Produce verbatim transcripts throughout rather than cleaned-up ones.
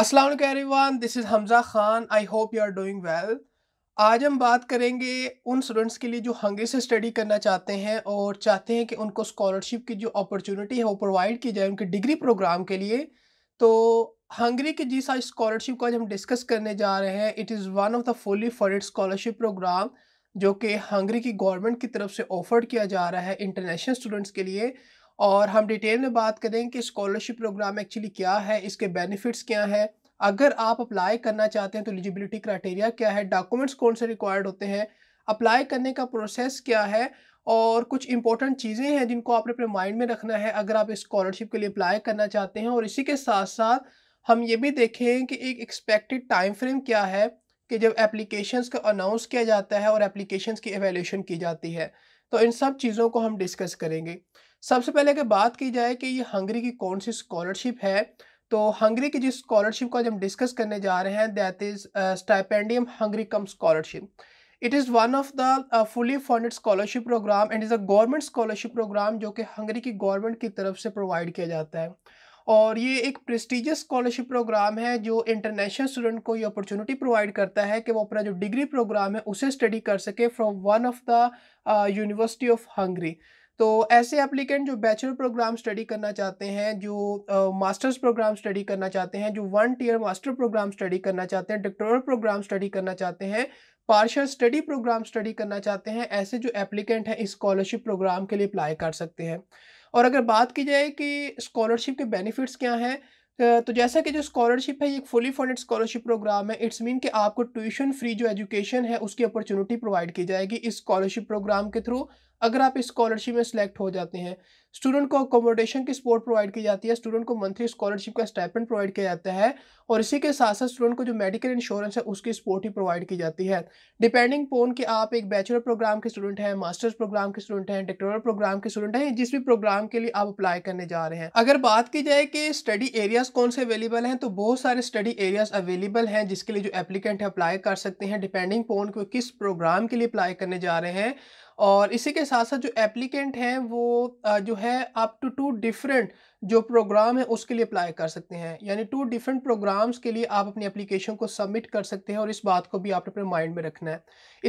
अस्सलाम वालेकुम everyone, this is Hamza Khan. I hope you are doing well. आज हम बात करेंगे उन स्टूडेंट्स के लिए जो हंगरी से स्टडी करना चाहते हैं और चाहते हैं कि उनको स्कॉलरशिप की जो अपॉर्चुनिटी है वो प्रोवाइड की जाए उनके डिग्री प्रोग्राम के लिए। तो हंगरी की जिस आज स्कॉलरशिप को आज हम डिस्कस करने जा रहे हैं, it is one of the fully funded scholarship programme जो कि हंगरी की गवर्नमेंट की तरफ से ऑफर्ड किया जा रहा है इंटरनेशनल स्टूडेंट्स के लिए। और हम डिटेल में बात करेंगे कि स्कॉलरशिप प्रोग्राम एक्चुअली क्या है, इसके बेनिफिट्स क्या हैं, अगर आप अप्लाई करना चाहते हैं तो एलिजिबिलिटी क्राइटेरिया क्या है, डॉक्यूमेंट्स कौन से रिक्वायर्ड होते हैं, अप्लाई करने का प्रोसेस क्या है, और कुछ इंपॉर्टेंट चीज़ें हैं जिनको आपने अपने माइंड में रखना है अगर आप इस स्कॉलरशिप के लिए अप्लाई करना चाहते हैं। और इसी के साथ साथ हम ये भी देखें कि एक एक्सपेक्टेड टाइम फ्रेम क्या है कि जब एप्लीकेशंस का अनाउंस किया जाता है और एप्लीकेशंस की एवेल्यूशन की जाती है। तो इन सब चीज़ों को हम डिस्कस करेंगे। सबसे पहले अगर बात की जाए कि ये हंगरी की कौन सी स्कॉलरशिप है, तो हंगरी की जिस स्कॉलरशिप को आज हम डिस्कस करने जा रहे हैं that is Stipendium Hungaricum scholarship. It is one of the fully funded scholarship program and is a government scholarship programme जो कि हंगरी की गवर्नमेंट की तरफ से प्रोवाइड किया जाता है। और ये एक प्रेस्टीजियस स्कॉलरशिप प्रोग्राम है जो इंटरनेशनल स्टूडेंट को ये अपॉर्चुनिटी प्रोवाइड करता है कि वो अपना जो डिग्री प्रोग्राम है उसे स्टडी कर सके from one of the university of Hungary. तो ऐसे एप्लीकेंट जो बैचलर प्रोग्राम स्टडी करना चाहते हैं, जो मास्टर्स प्रोग्राम स्टडी करना चाहते हैं, जो one year master program study करना चाहते हैं, डॉक्टोरल प्रोग्राम स्टडी करना चाहते हैं, पार्शियल स्टडी प्रोग्राम स्टडी करना चाहते हैं, ऐसे जो एप्लीकेंट हैं इस स्कॉलरशिप प्रोग्राम के लिए अप्लाई कर सकते हैं। और अगर बात की जाए कि स्कॉलरशिप के बेनिफिट्स क्या हैं, तो जैसा कि जो स्कॉलरशिप है ये एक फुली फंडेड स्कॉलरशिप प्रोग्राम है। इट्स मीन कि आपको ट्यूशन फ्री जो एजुकेशन है उसकी अपॉर्चुनिटी प्रोवाइड की जाएगी इस स्कॉलरशिप प्रोग्राम के थ्रू अगर आप इस स्कॉलरशिप में सिलेक्ट हो जाते हैं। स्टूडेंट को अकोमोडेशन की सपोर्ट प्रोवाइड की जाती है, स्टूडेंट को मंथली स्कॉलरशिप का स्टाइपेंड प्रोवाइड किया जाता है, और इसी के साथ साथ स्टूडेंट को जो मेडिकल इंश्योरेंस है उसकी सपोर्ट ही प्रोवाइड की जाती है, डिपेंडिंग अपॉन कि आप एक बैचलर प्रोग्राम के स्टूडेंट हैं, मास्टर्स प्रोग्राम के स्टूडेंट हैं, डॉक्टोरल प्रोग्राम के स्टूडेंट हैं, जिस भी प्रोग्राम के लिए आप अप्लाई करने जा रहे हैं। अगर बात की जाए कि स्टडी एरियाज़ कौन से अवेलेबल हैं, तो बहुत सारे स्टडी एरियाज़ अवेलेबल हैं जिसके लिए जो एप्लीकेंट है अप्लाई कर सकते हैं, डिपेंडिंग अपॉन कि किस प्रोग्राम के लिए अप्लाई करने जा रहे हैं। और इसी के साथ साथ जो एप्लीकेंट हैं वो जो है आप टू टू डिफरेंट जो प्रोग्राम है उसके लिए अप्लाई कर सकते हैं, यानी टू डिफरेंट प्रोग्राम्स के लिए आप अपनी एप्लीकेशन को सबमिट कर सकते हैं। और इस बात को भी आपने अपने माइंड में रखना है,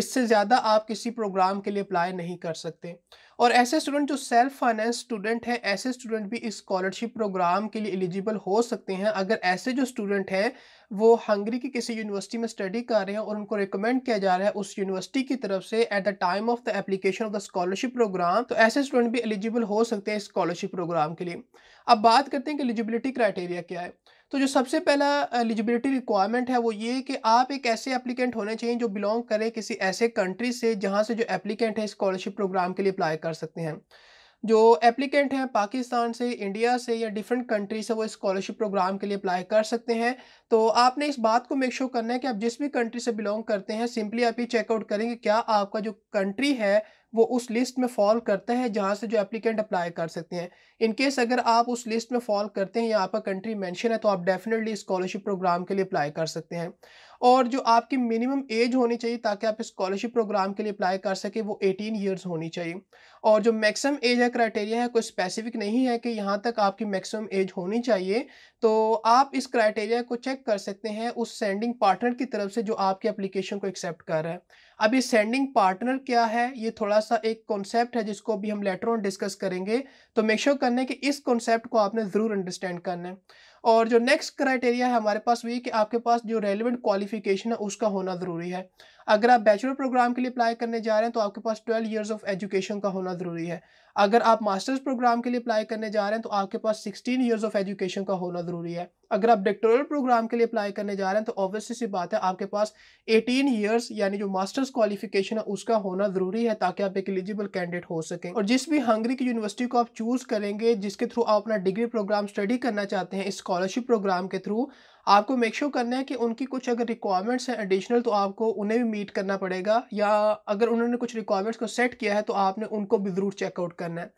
इससे ज़्यादा आप किसी प्रोग्राम के लिए अप्लाई नहीं कर सकते। और ऐसे स्टूडेंट जो सेल्फ फाइनेंस स्टूडेंट हैं, ऐसे स्टूडेंट भी इस स्कॉलरशिप प्रोग्राम के लिए एलिजिबल हो सकते हैं अगर ऐसे जो स्टूडेंट हैं वो हंगरी की किसी यूनिवर्सिटी में स्टडी कर रहे हैं और उनको रिकमेंड किया जा रहा है उस यूनिवर्सिटी की तरफ से at the time of the application of the scholarship program. तो ऐसे स्टूडेंट भी एलिजिबल हो सकते हैं इस स्कॉलरशिप प्रोग्राम के लिए। अब बात करते हैं कि एलिजिबिलिटी क्राइटेरिया क्या है। तो जो सबसे पहला एलिजिबिलिटी रिक्वायरमेंट है वो ये कि आप एक ऐसे एप्लीकेंट होने चाहिए जो बिलोंग करे किसी ऐसे कंट्री से जहाँ से जो एप्लीकेंट है स्कॉलरशिप प्रोग्राम के लिए अप्लाई कर सकते हैं। जो एप्लीकेंट हैं पाकिस्तान से, इंडिया से, या डिफरेंट कंट्री से वो स्कॉलरशिप प्रोग्राम के लिए अप्लाई कर सकते हैं। तो आपने इस बात को मेक श्योर करना है कि आप जिस भी कंट्री से बिलोंग करते हैं सिंपली आप ये चेकआउट करेंगे क्या आपका जो कंट्री है वो उस लिस्ट में फॉल करता है जहाँ से जो एप्लीकेंट अप्लाई कर सकते हैं। इनकेस अगर आप उस लिस्ट में फॉल करते हैं या आपका कंट्री मेंशन है तो आप डेफिनेटली स्कॉलरशिप प्रोग्राम के लिए अप्लाई कर सकते हैं। और जो आपकी मिनिमम एज होनी चाहिए ताकि आप स्कॉलरशिप प्रोग्राम के लिए अप्लाई कर सके वो एटीन ईयर्स होनी चाहिए। और जो मैक्सिमम एज है क्राइटेरिया है कोई स्पेसिफिक नहीं है कि यहाँ तक आपकी मैक्सिमम एज होनी चाहिए। तो आप इस क्राइटेरिया को चेक कर सकते हैं उस सेंडिंग पार्टनर की तरफ से जो आपकी एप्लीकेशन को एक्सेप्ट कर रहा है। अब ये सेंडिंग पार्टनर क्या है, ये थोड़ा सा एक कॉन्सेप्ट है जिसको अभी हम लेटर ऑन डिस्कस करेंगे। तो मेक श्योर करना है कि इस कॉन्सेप्ट को आपने ज़रूर अंडरस्टैंड करना है। और जो नेक्स्ट क्राइटेरिया है हमारे पास वही कि आपके पास जो रेलिवेंट क्वालिफिकेशन है उसका होना ज़रूरी है। अगर आप बैचलर प्रोग्राम के लिए अप्लाई करने जा रहे हैं तो आपके पास ट्वेल्व इयर्स ऑफ एजुकेशन का होना ज़रूरी है। अगर आप मास्टर्स प्रोग्राम के लिए अप्लाई करने जा रहे हैं तो आपके पास सिक्सटीन इयर्स ऑफ एजुकेशन का होना ज़रूरी है। अगर आप डॉक्टोरल प्रोग्राम के लिए अप्लाई करने जा रहे हैं तो ऑब्वियसली सी बात है आपके पास एटीन इयर्स यानी जो मास्टर्स क्वालिफिकेशन है उसका होना ज़रूरी है ताकि आप एक एलिजिबल कैंडिडेट हो सकें। और जिस भी हंगरी की यूनिवर्सिटी को आप चूज़ करेंगे जिसके थ्रू आप अपना डिग्री प्रोग्राम स्टडी करना चाहते हैं इस स्कॉलरशिप प्रोग्राम के थ्रू, आपको मेक श्योर करना है कि उनकी कुछ अगर रिक्वायरमेंट्स हैं एडिशनल तो आपको उन्हें भी मीट करना पड़ेगा, या अगर उन्होंने कुछ रिक्वायरमेंट्स को सेट किया है तो आपने उनको भी ज़रूर चेकआउट करना है।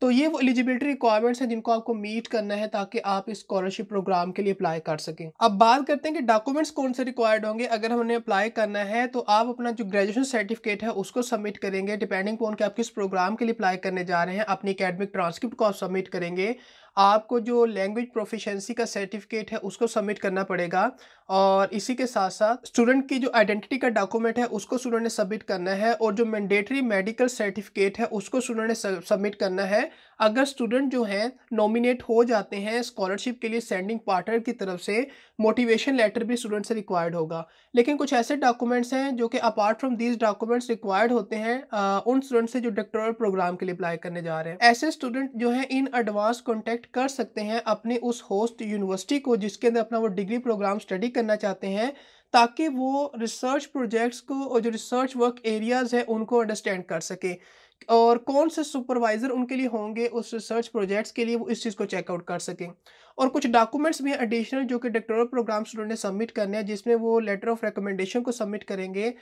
तो ये वो एलिजिबिलिटी रिक्वायरमेंट्स हैं जिनको आपको मीट करना है ताकि आप इस स्कॉलरशिप प्रोग्राम के लिए अप्लाई कर सकें। अब बात करते हैं कि डॉक्यूमेंट्स कौन से रिक्वायर्ड होंगे अगर हमने अप्लाई करना है। तो आप अपना जो ग्रेजुएशन सर्टिफिकेट है उसको सबमिट करेंगे, डिपेंडिंग अपॉन कि आप किस प्रोग्राम के लिए अप्लाई करने जा रहे हैं। अपनी अकेडमिक ट्रांसक्रिप्ट को आप सबमिट करेंगे, आपको जो लैंग्वेज प्रोफिशेंसी का सर्टिफिकेट है उसको सबमिट करना पड़ेगा, और इसी के साथ साथ स्टूडेंट की जो आइडेंटिटी का डॉक्यूमेंट है उसको स्टूडेंट ने सबमिट करना है, और जो मैंडेटरी मेडिकल सर्टिफिकेट है उसको स्टूडेंट ने सबमिट करना है। अगर स्टूडेंट जो है नॉमिनेट हो जाते हैं स्कॉलरशिप के लिए सेंडिंग पार्टनर की तरफ से, मोटिवेशन लेटर भी स्टूडेंट से रिक्वायर्ड होगा। लेकिन कुछ ऐसे डॉक्यूमेंट्स हैं जो कि apart from these documents required होते हैं आ, उन स्टूडेंट से जो डॉक्टोरल प्रोग्राम के लिए अप्लाई करने जा रहे हैं। ऐसे स्टूडेंट जो है इन एडवांस कॉन्टेक्ट कर सकते हैं अपने उस होस्ट यूनिवर्सिटी को जिसके अंदर अपना वो डिग्री प्रोग्राम स्टडी करना चाहते हैं, ताकि वो रिसर्च प्रोजेक्ट्स को और जो रिसर्च वर्क एरियाज़ हैं उनको अंडरस्टैंड कर सके, और कौन से सुपरवाइज़र उनके लिए होंगे उस रिसर्च प्रोजेक्ट्स के लिए, वो इस चीज़ को चेकआउट कर सकें। और कुछ डॉक्यूमेंट्स भी हैं एडिशनल जो कि डॉक्टोरल प्रोग्राम स्टूडेंट ने सबमिट करने हैं, जिसमें वो लेटर ऑफ रिकमेंडेशन को सबमिट करेंगे,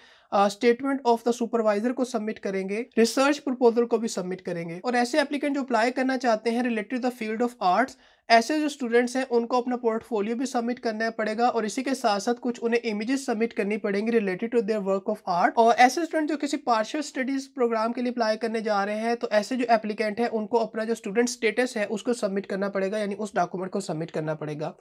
स्टेटमेंट ऑफ द सुपरवाइज़र को सबमिट करेंगे, रिसर्च प्रपोजल को भी सबमिट करेंगे। और ऐसे एप्लीकेंट जो अप्लाई करना चाहते हैं related to the field of arts, ऐसे जो स्टूडेंट्स हैं उनको अपना पोर्टफोलियो भी सबमिट करना पड़ेगा, और इसी के साथ साथ कुछ उन्हें इमेजेस सबमिट करनी पड़ेंगी related to their work of art. और ऐसे स्टूडेंट जो किसी पार्शियल स्टडीज प्रोग्राम के लिए अप्लाई करने जा रहे हैं, तो ऐसे जो एप्लीकेंट हैं उनको अपना जो स्टूडेंट स्टेटस है उसको सबमिट करना पड़ेगा, यानी उस डॉक्यूमेंट को सबमिट करना पड़ेगा।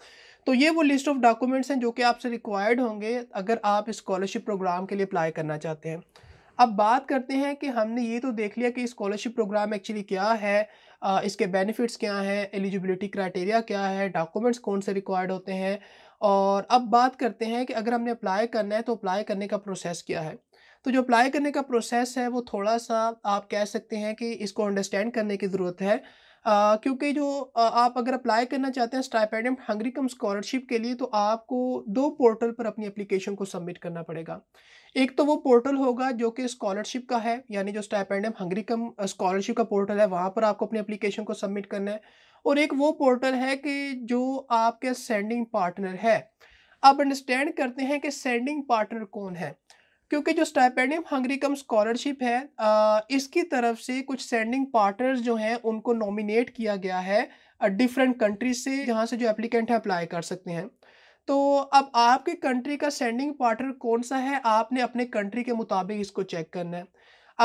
तो ये वो लिस्ट ऑफ डॉक्यूमेंट्स हैं जो कि आपसे रिक्वायर्ड होंगे अगर आप स्कॉलरशिप प्रोग्राम के लिए अप्लाई करना चाहते हैं। अब बात करते हैं कि हमने ये तो देख लिया कि स्कॉलरशिप प्रोग्राम एक्चुअली क्या है, इसके बेनिफिट्स क्या हैं, एलिजिबिलिटी क्राइटेरिया क्या है, डॉक्यूमेंट्स कौन से रिक्वायर्ड होते हैं, और अब बात करते हैं कि अगर हमने अप्लाई करना है तो अप्लाई करने का प्रोसेस क्या है। तो जो अप्लाई करने का प्रोसेस है वो थोड़ा सा आप कह सकते हैं कि इसको अंडरस्टैंड करने की ज़रूरत है, Uh, क्योंकि जो uh, आप अगर अप्लाई करना चाहते हैं स्टाइपेंडियम हंगरिकम स्कॉलरशिप के लिए, तो आपको दो पोर्टल पर अपनी एप्लीकेशन को सबमिट करना पड़ेगा। एक तो वो पोर्टल होगा जो कि स्कॉलरशिप का है, यानी जो स्टाइपेंडियम हंगरिकम स्कॉलरशिप का पोर्टल है, वहाँ पर आपको अपनी एप्लीकेशन को सबमिट करना है, और एक वो पोर्टल है कि जो आपके सेंडिंग पार्टनर है। आप अंडरस्टैंड करते हैं कि सेंडिंग पार्टनर कौन है, क्योंकि जो स्टाइपेंडियम हंगरिकम स्कॉलरशिप है आ, इसकी तरफ से कुछ सेंडिंग पार्टनर्स जो हैं उनको नॉमिनेट किया गया है डिफरेंट कंट्री से, जहां से जो एप्लीकेंट है अप्लाई कर सकते हैं। तो अब आपके कंट्री का सेंडिंग पार्टनर कौन सा है, आपने अपने कंट्री के मुताबिक इसको चेक करना है।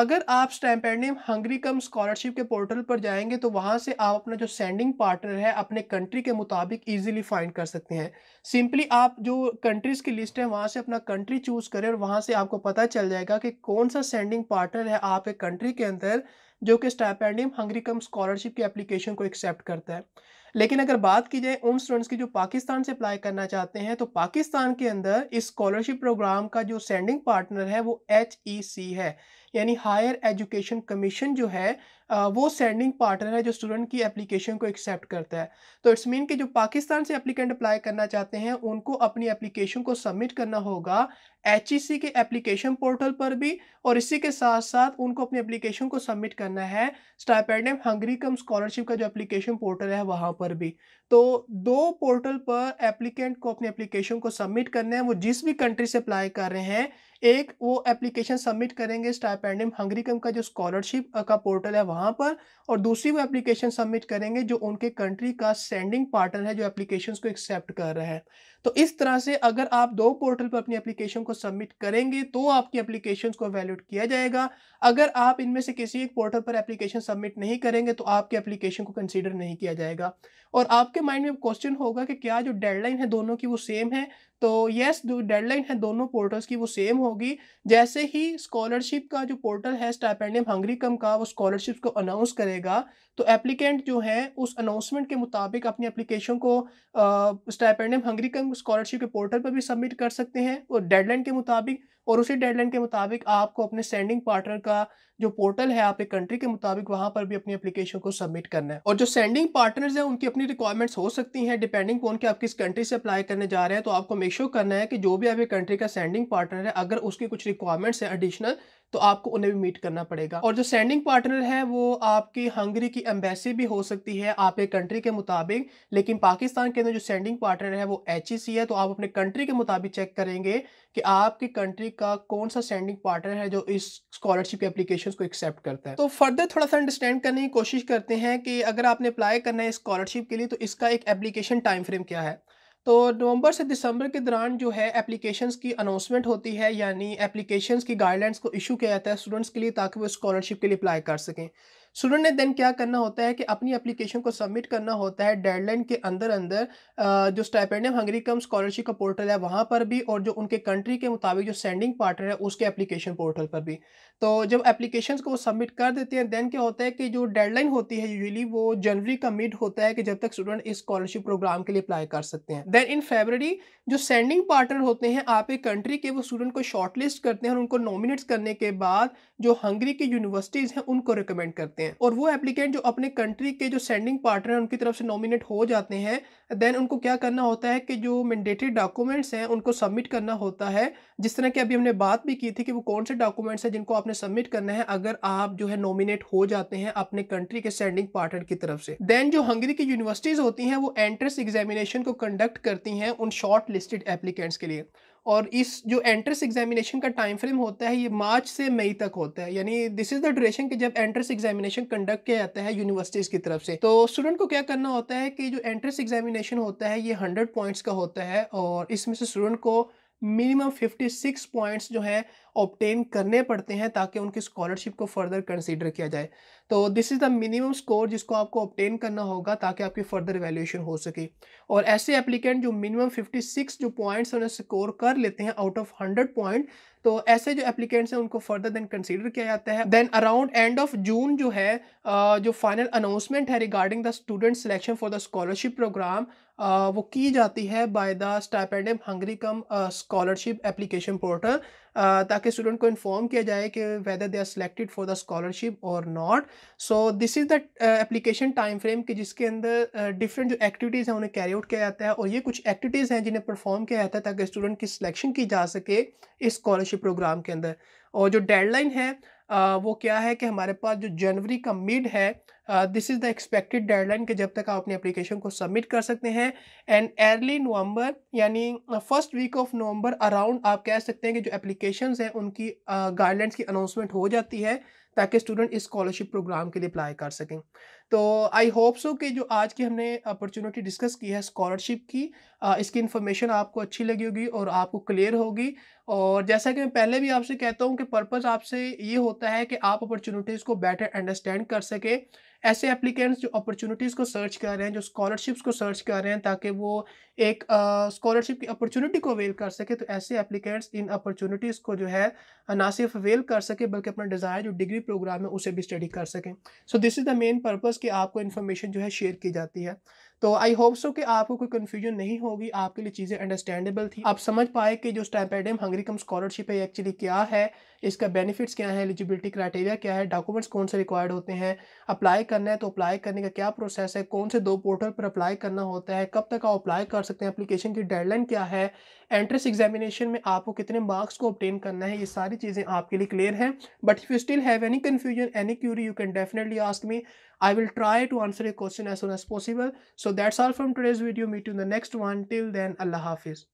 अगर आप स्टाइपेंडियम हंगरिकम स्कॉलरशिप के पोर्टल पर जाएंगे तो वहाँ से आप अपना जो सेंडिंग पार्टनर है अपने कंट्री के मुताबिक इजीली फाइंड कर सकते हैं। सिंपली आप जो कंट्रीज़ की लिस्ट है वहाँ से अपना कंट्री चूज़ करें, और वहाँ से आपको पता चल जाएगा कि कौन सा सेंडिंग पार्टनर है आपके कंट्री के अंदर जो कि स्टाइपेंडियम हंगरिकम स्कॉलरशिप की एप्लीकेशन को एक्सेप्ट करता है। लेकिन अगर बात की जाए उन स्टूडेंट्स की जो पाकिस्तान से अप्लाई करना चाहते हैं, तो पाकिस्तान के अंदर इस स्कॉलरशिप प्रोग्राम का जो सेंडिंग पार्टनर है वो एच ई सी है, यानी हायर एजुकेशन कमीशन जो है वो सेंडिंग पार्टनर है जो स्टूडेंट की एप्लीकेशन को एक्सेप्ट करता है। तो इट्स मीन कि जो पाकिस्तान से एप्लीकेंट अप्लाई करना चाहते हैं उनको अपनी एप्लीकेशन को सबमिट करना होगा एच ई सी के एप्लीकेशन पोर्टल पर भी, और इसी के साथ साथ उनको अपनी एप्लीकेशन को सबमिट करना है स्टाइपेंडियम हंगरिकम स्कॉलरशिप का जो एप्लीकेशन पोर्टल है वहाँ पर भी। तो दो पोर्टल पर एप्लीकेंट को अपनी एप्लीकेशन को सबमिट करना है, वो जिस भी कंट्री से अप्लाई कर रहे हैं। एक वो एप्लीकेशन सबमिट करेंगे स्टाइपेंडियम हंगरिकम का जो स्कॉलरशिप का पोर्टल है वहाँ पर, और दूसरी वो एप्लीकेशन सबमिट करेंगे जो उनके कंट्री का सेंडिंग पार्टनर है जो एप्लीकेशंस को एक्सेप्ट कर रहा है। तो इस तरह से अगर आप दो पोर्टल पर अपनी एप्लीकेशन को सबमिट करेंगे तो आपकी एप्लीकेशंस को वैलिडेट किया जाएगा। अगर आप इनमें से किसी एक पोर्टल पर एप्लीकेशन सबमिट नहीं करेंगे तो आपकी एप्लीकेशन को कंसीडर नहीं किया जाएगा। और आपके माइंड में क्वेश्चन होगा कि क्या जो डेडलाइन है दोनों की वो सेम है? तो यस, जो डेडलाइन है दोनों पोर्टल्स की वो सेम होगी। जैसे ही स्कॉलरशिप का जो पोर्टल है स्टाइपेंडियम हंगरिकम का वो स्कॉलरशिप को अनाउंस करेगा, तो एप्लीकेंट जो है उस अनाउंसमेंट के मुताबिक अपनी एप्लीकेशन को स्टाइपेंडियम हंगरिकम स्कॉलरशिप के पोर्टल पर भी सबमिट कर सकते हैं और डेडलाइन के मुताबिक, और उसी डेडलाइन के मुताबिक आपको अपने सेंडिंग पार्टनर का जो पोर्टल है आपके कंट्री के मुताबिक वहाँ पर भी अपनी एप्लीकेशन को सबमिट करना है। और जो सेंडिंग पार्टनर्स हैं उनकी अपनी रिक्वायरमेंट्स हो सकती हैं डिपेंडिंग ऑन कि आप किस कंट्री से अप्लाई करने जा रहे हैं। तो आपको मेक श्योर करना है कि जो भी आपके कंट्री का सेंडिंग पार्टनर है अगर उसकी कुछ रिक्वायरमेंट्स हैं एडिशनल तो आपको उन्हें भी मीट करना पड़ेगा। और जो सेंडिंग पार्टनर है वो आपकी हंगरी की एम्बेसी भी हो सकती है आपके कंट्री के मुताबिक, लेकिन पाकिस्तान के अंदर जो सेंडिंग पार्टनर है वो एच ई सी है। तो आप अपने कंट्री के मुताबिक चेक करेंगे कि आपकी कंट्री का कौन सा सेंडिंग पार्टनर है जो इस स्कॉलरशिप के एप्लीकेशंस को एक्सेप्ट करता है। तो फर्दर थोड़ा सा अंडरस्टैंड करने की कोशिश करते हैं कि अगर आपने अप्लाई करना है स्कॉलरशिप के लिए तो इसका एक एप्लीकेशन टाइम फ्रेम क्या है। तो नवंबर से दिसंबर के दौरान जो है एप्लीकेशंस की अनाउंसमेंट होती है, यानी एप्लीकेशंस की गाइडलाइंस को इशू किया जाता है स्टूडेंट्स के लिए ताकि वो स्कॉलरशिप के लिए अप्लाई कर सकें। स्टूडेंट ने देन क्या करना होता है कि अपनी एप्लीकेशन को सबमिट करना होता है डेडलाइन के अंदर अंदर जो स्टाइपेंडियम हंगेरिकम स्कॉलरशिप का पोर्टल है वहाँ पर भी, और जो उनके कंट्री के मुताबिक जो सेंडिंग पार्टनर है उसके एप्लीकेशन पोर्टल पर भी। तो जब एप्लीकेशन को सबमिट कर देते हैं देन क्या होता है कि जो डेडलाइन होती है यूजली वो जनवरी का मिड होता है कि जब तक स्टूडेंट इस स्कॉलरशिप प्रोग्राम के लिए अप्लाई कर सकते हैं। देन इन फरवरी जो सेंडिंग पार्टनर होते हैं आपके कंट्री के वो स्टूडेंट को शॉर्टलिस्ट करते हैं और उनको नॉमिनेट करने के बाद जो हंगरी की यूनिवर्सिटीज हैं उनको रिकमेंड करते हैं, और वो एप्लीकेंट जो अपने कंट्री के जो सेंडिंग पार्टनर हैं उनकी तरफ से नॉमिनेट हो जाते हैं। देन उनको क्या करना होता है कि जो मैंडेटरी डॉक्यूमेंट्स हैं उनको सबमिट करना होता है, जिस तरह की अभी हमने बात भी की थी कि वो कौन से डॉक्यूमेंट्स हैं जिनको आपने सबमिट करना है अगर आप जो है नॉमिनेट हो जाते हैं अपने कंट्री के सेंडिंग पार्टनर की तरफ से। देन जो हंगरी की यूनिवर्सिटीज होती हैं वो एंट्रेंस एग्जामिनेशन को कंडक्ट करती हैं उन शॉर्ट लिस्टेड एप्लीकेंट्स के लिए, और इस जो एंट्रेंस एग्जामिनेशन का टाइम फ्रेम होता है ये मार्च से मई तक होता है, यानी दिस इज़ द ड्यूरेशन कि जब एंट्रेंस एग्जामिनेशन कंडक्ट किया जाता है यूनिवर्सिटीज़ की तरफ से। तो स्टूडेंट को क्या करना होता है कि जो एंट्रेंस एग्जामिनेशन होता है ये हंड्रेड पॉइंट्स का होता है, और इसमें से स्टूडेंट को मिनिमम फिफ्टी सिक्स पॉइंट्स जो है ऑब्टेन करने पड़ते हैं ताकि उनकी स्कॉलरशिप को फर्दर कंसीडर किया जाए। तो this is the minimum score जिसको आपको ऑब्टेन करना होगा ताकि आपकी फर्दर वैल्यूएशन हो सके, और ऐसे एप्लीकेंट जो मिनिमम फिफ्टी सिक्स जो पॉइंट्स उन्हें स्कोर कर लेते हैं आउट ऑफ हंड्रेड पॉइंट, तो ऐसे जो एप्लीकेंट्स हैं उनको फर्दर देन कंसीडर किया जाता है। Then around end of June जो है जो फाइनल अनाउंसमेंट है regarding the student selection for the scholarship program वो की जाती है by the Stipendium Hungaricum scholarship application portal, ताकि स्टूडेंट को इन्फॉर्म किया जाए कि whether they are selected for the scholarship और not. So this is the application time frame कि जिसके अंदर डिफरेंट uh, जो एक्टिविटीज़ हैं उन्हें कैरी आउट किया जाता है, और ये कुछ एक्टिविटीज़ हैं जिन्हें परफॉर्म किया जाता है ताकि स्टूडेंट की सिलेक्शन की जा सके इस स्कॉलरशिप प्रोग्राम के अंदर। और जो डेडलाइन है uh, वो क्या है कि हमारे पास जो जनवरी का मिड है, this is the expected deadline कि जब तक आप अपनी एप्लीकेशन को सबमिट कर सकते हैं, एंड अर्ली नवंबर यानी first week of November around आप कह सकते हैं कि जो एप्लीकेशंस हैं उनकी गाइडलाइंस uh, की अनाउंसमेंट हो जाती है ताकि स्टूडेंट इस स्कॉलरशिप प्रोग्राम के लिए अप्लाई कर सकें। तो आई होप सो कि जो आज की हमने अपॉर्चुनिटी डिस्कस की है स्कॉलरशिप की, इसकी इन्फॉर्मेशन आपको अच्छी लगी होगी और आपको क्लियर होगी। और जैसा कि मैं पहले भी आपसे कहता हूं कि पर्पस आपसे ये होता है कि आप अपॉर्चुनिटीज़ को बेटर अंडरस्टैंड कर सके। ऐसे एप्लीकेंट्स जो अपॉर्चुनिटीज़ को सर्च कर रहे हैं, जो स्कॉलरशिप्स को सर्च कर रहे हैं ताकि वो एक स्कॉलरशिप uh, की अपॉर्चुनिटी को अवेल कर सके, तो ऐसे एप्लीकेंट्स इन अपॉर्चुनिटीज़ को जो है ना सिर्फ अवेल कर सके बल्कि अपना डिज़ायर जो डिग्री प्रोग्राम है उसे भी स्टडी कर सकें। So this is the main purpose कि आपको इन्फॉर्मेशन जो है शेयर की जाती है। तो आई होप सो कि आपको कोई कन्फ्यूजन नहीं होगी, आपके लिए चीज़ें अंडरस्टैंडेबल थी, आप समझ पाए कि जो स्टाइपेंडियम हंगेरिकम स्कॉलरशिप है एक्चुअली क्या है, इसका बेनिफिट्स क्या है, एलिजिबिलिटी क्राइटेरिया क्या है, डॉक्यूमेंट्स कौन से रिक्वायर्ड होते हैं, अप्लाई करना है तो अप्लाई करने का क्या प्रोसेस है, कौन से दो पोर्टल पर अप्लाई करना होता है, कब तक आप अप्लाई कर सकते हैं, एप्लीकेशन की डेडलाइन क्या है, एंट्रेंस एग्जामिनेशन में आपको कितने मार्क्स को ऑब्टेन करना है, ये सारी चीज़ें आपके लिए क्लियर हैं। But if you still have any confusion, any query, you can definitely ask me, I will try to answer your question as soon as possible. So that's all from today's video. Meet you in the next one. Till then, Allah Hafiz.